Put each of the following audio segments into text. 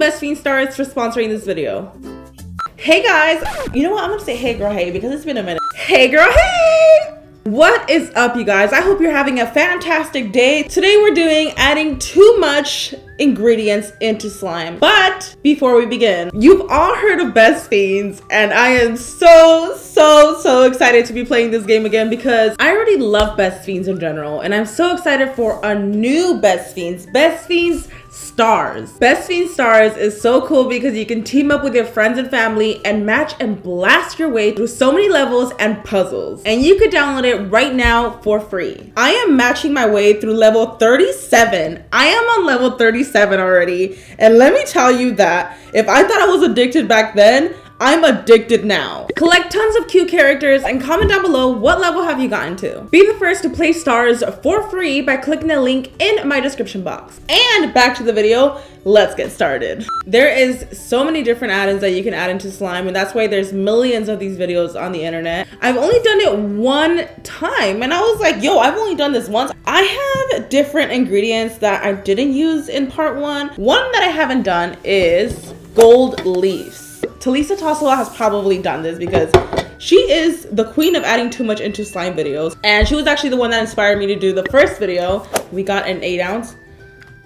Best Fiends Stars for sponsoring this video. Hey guys, you know what? I'm gonna say hey girl hey because it's been a minute. Hey girl hey! What is up, you guys? I hope you're having a fantastic day. Today we're doing adding too much ingredients into slime. But before we begin, you've all heard of Best Fiends, and I am so excited to be playing this game again because I already love Best Fiends in general, and I'm so excited for a new Best Fiends. Best Fiends Stars. Best Fiends Stars is so cool because you can team up with your friends and family and match and blast your way through so many levels and puzzles. And you could download it right now for free. I am matching my way through level 37. I am on level 37 already. And let me tell you that if I thought I was addicted back then, I'm addicted now. Collect tons of cute characters and comment down below what level have you gotten to. Be the first to play Stars for free by clicking the link in my description box. And back to the video, let's get started. There is so many different add-ins that you can add into slime, and that's why there's millions of these videos on the internet. I've only done it one time and I was like, yo, I've only done this once. I have different ingredients that I didn't use in part one. One that I haven't done is gold leaves. Talisa Tosawa has probably done this because she is the queen of adding too much into slime videos, and she was actually the one that inspired me to do the first video. We got an 8 ounce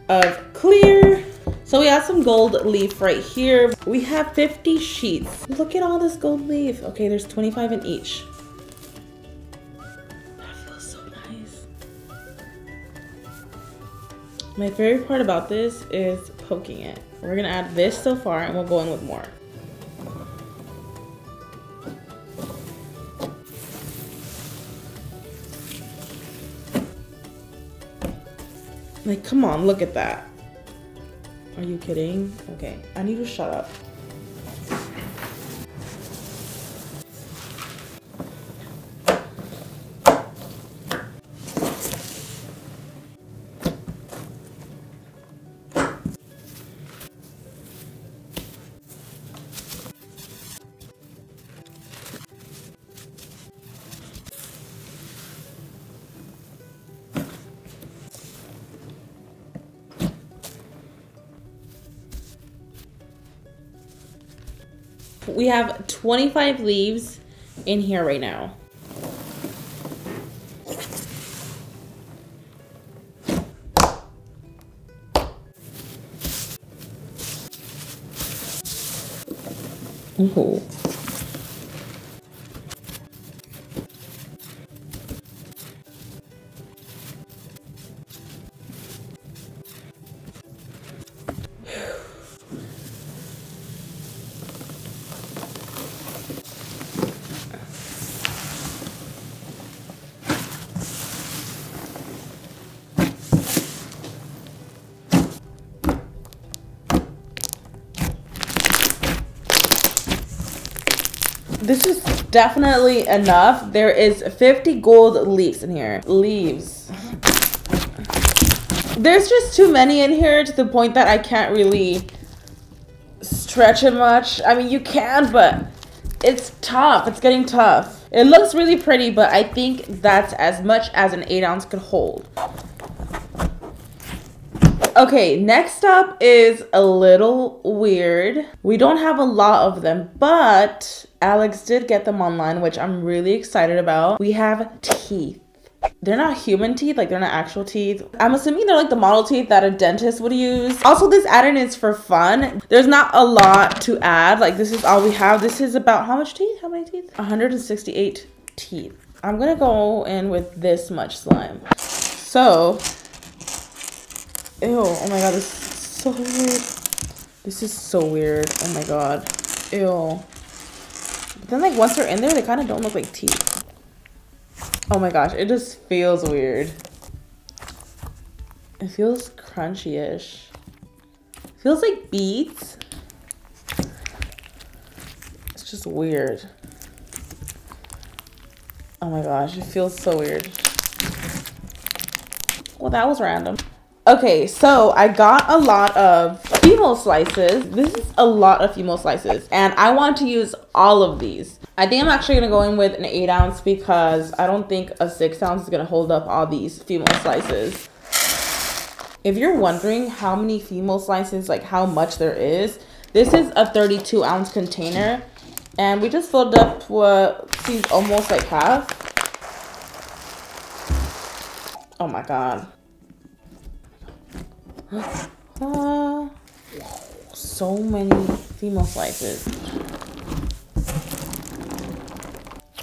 of clear, so we have some gold leaf right here. We have 50 sheets. Look at all this gold leaf. Okay, there's 25 in each. That feels so nice. My favorite part about this is poking it. We're gonna add this so far and we'll go in with more. Like, come on, look at that. Are you kidding? Okay, I need to shut up. We have 25 leaves in here right now. Ooh. This is definitely enough. There is 50 gold leaves in here. Leaves. There's just too many in here to the point that I can't really stretch it much. I mean, you can, but it's tough. It's getting tough. It looks really pretty, but I think that's as much as an 8 ounce could hold. Okay, next up is a little weird. We don't have a lot of them, but Alex did get them online, which I'm really excited about. We have teeth. They're not human teeth, like they're not actual teeth. I'm assuming they're like the model teeth that a dentist would use. Also, this add-in is for fun. There's not a lot to add. Like, this is all we have. This is about how much teeth? How many teeth? 168 teeth. I'm gonna go in with this much slime. So, ew, oh my god, this is so weird. This is so weird. Oh my god. Ew. But then, like, once they're in there, they kind of don't look like teeth. Oh my gosh, it just feels weird. It feels crunchy-ish. It feels like beads. It's just weird. Oh my gosh, it feels so weird. Well, that was random. Okay, so I got a lot of fimo slices. This is a lot of fimo slices, and I want to use all of these. I think I'm actually gonna go in with an 8 ounce because I don't think a 6 ounce is gonna hold up all these fimo slices. If you're wondering how many female slices, like how much there is, this is a 32-ounce container. And we just filled up what seems almost like half. Oh my god. So many female slices.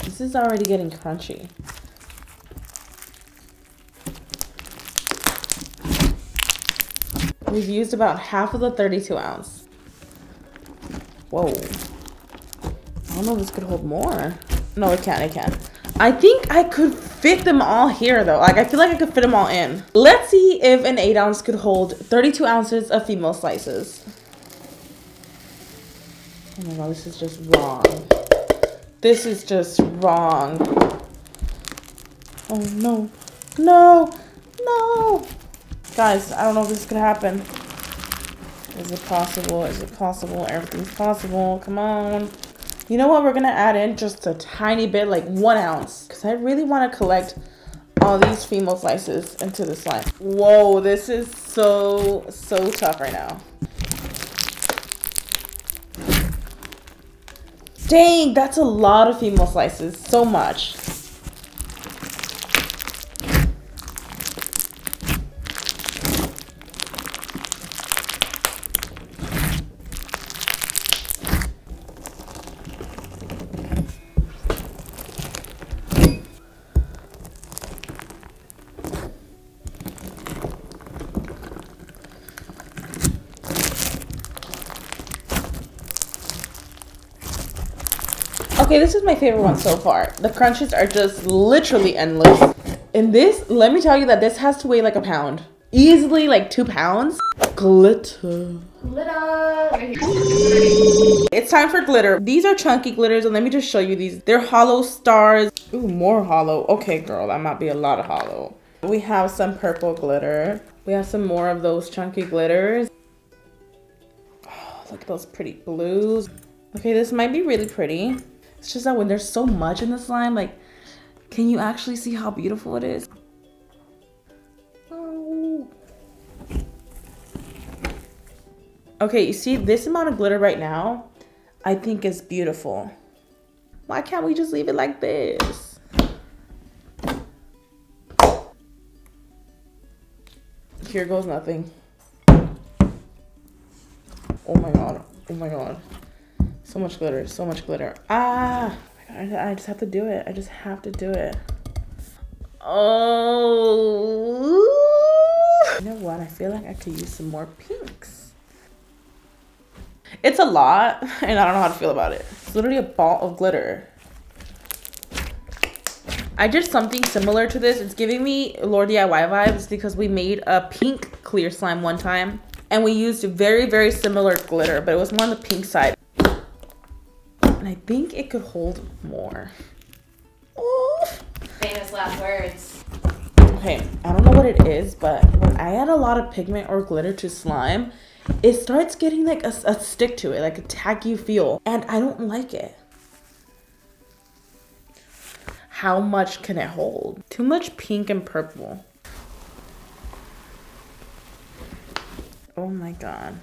This is already getting crunchy. We've used about half of the 32-ounce. Whoa. I don't know if this could hold more. No, it can't, it can't. I think I could fit them all here though. Like, I feel like I could fit them all in. Let's see if an 8-ounce could hold 32 ounces of female slices. Oh my god, this is just wrong. This is just wrong. Oh no, no, no. Guys, I don't know if this could happen. Is it possible? Is it possible? Everything's possible. Come on. You know what? We're going to add in just a tiny bit, like 1 ounce. Because I really want to collect all these female slices into this slime. Whoa, this is so, so tough right now. Dang, that's a lot of female slices. So much. Okay, this is my favorite one so far. The crunches are just literally endless. And this, let me tell you that this has to weigh like a pound. Easily like 2 pounds. Glitter. Glitter. It's time for glitter. These are chunky glitters, and let me just show you these. They're hollow stars. Ooh, more hollow. Okay, girl, that might be a lot of hollow. We have some purple glitter. We have some more of those chunky glitters. Oh, look at those pretty blues. Okay, this might be really pretty. It's just that when there's so much in the slime, like, can you actually see how beautiful it is? Oh. Okay, you see this amount of glitter right now, I think is beautiful. Why can't we just leave it like this? Here goes nothing. Oh my god, oh my god. So much glitter, so much glitter. Ah, I just have to do it. I just have to do it. Oh. You know what? I feel like I could use some more pinks. It's a lot, and I don't know how to feel about it. It's literally a ball of glitter. I did something similar to this. It's giving me Lore DIY vibes because we made a pink clear slime one time, and we used very, very similar glitter, but it was more on the pink side. And I think it could hold more. Oh. Famous last words. Okay, I don't know what it is, but when I add a lot of pigment or glitter to slime, it starts getting like a stick to it, like a tacky feel. And I don't like it. How much can it hold? Too much pink and purple. Oh my god.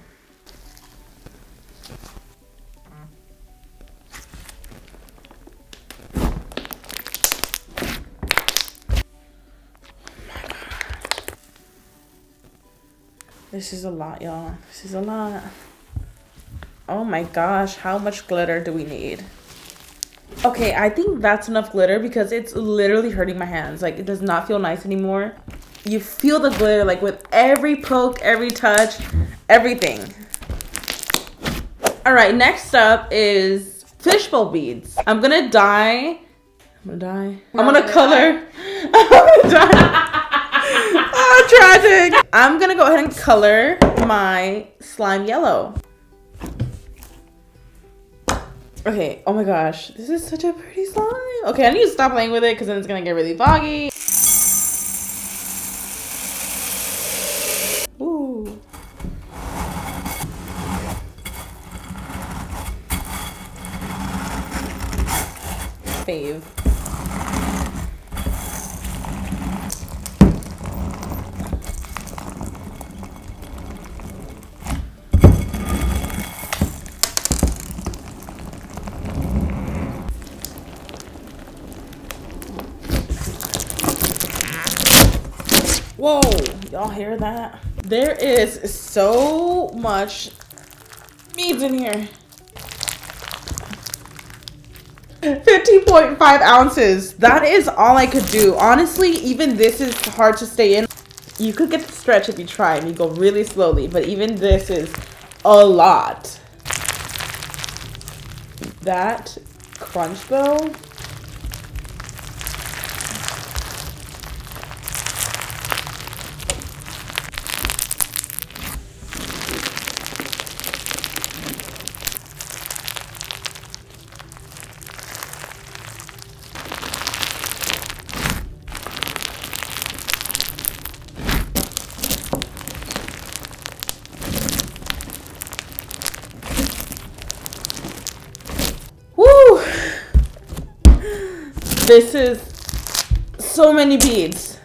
This is a lot, y'all. This is a lot. Oh my gosh, how much glitter do we need? Okay, I think that's enough glitter because it's literally hurting my hands. Like, it does not feel nice anymore. You feel the glitter, like, with every poke, every touch, everything. All right, next up is fishbowl beads. I'm gonna dye. I'm gonna color. Tragic. I'm gonna go ahead and color my slime yellow. Okay, oh my gosh, this is such a pretty slime. Okay, I need to stop playing with it because then it's gonna get really foggy. Ooh. Fave. Whoa, y'all hear that? There is so much beads in here. 50.5 ounces. That is all I could do. Honestly, even this is hard to stay in. You could get the stretch if you try and you go really slowly, but even this is a lot. That crunch though. This is so many beads.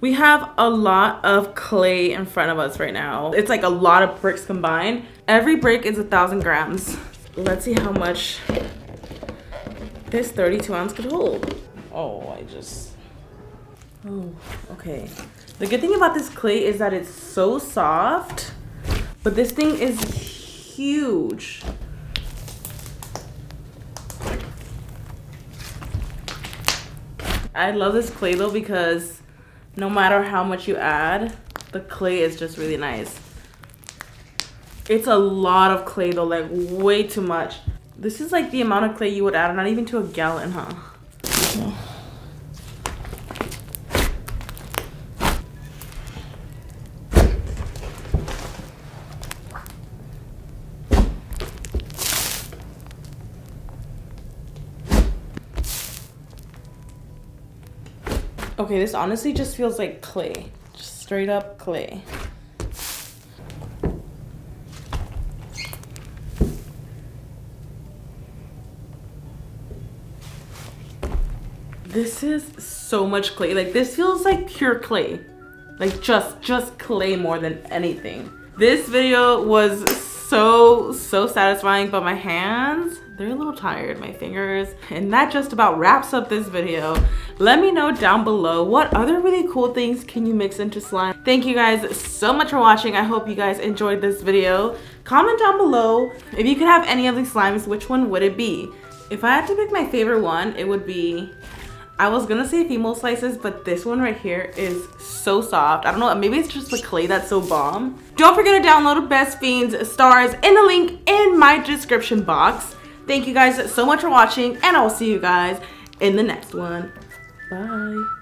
We have a lot of clay in front of us right now. It's like a lot of bricks combined. Every brick is 1,000 grams. Let's see how much this 32 ounce could hold. Oh, okay. The good thing about this clay is that it's so soft, but this thing is huge. I love this clay though, because no matter how much you add, the clay is just really nice. It's a lot of clay though, like way too much. This is like the amount of clay you would add, not even to a gallon, huh? Okay, this honestly just feels like clay. Just straight up clay. This is so much clay. Like, this feels like pure clay. Like, just clay more than anything. This video was so satisfying, but my hands, they're a little tired, my fingers. And that just about wraps up this video. Let me know down below what other really cool things can you mix into slime. Thank you guys so much for watching. I hope you guys enjoyed this video. Comment down below if you could have any of these slimes, which one would it be? If I had to pick my favorite one, it would be, I was gonna say female slices, but this one right here is so soft. I don't know, maybe it's just the clay that's so bomb. Don't forget to download Best Fiends Stars in the link in my description box. Thank you guys so much for watching, and I'll see you guys in the next one. Bye.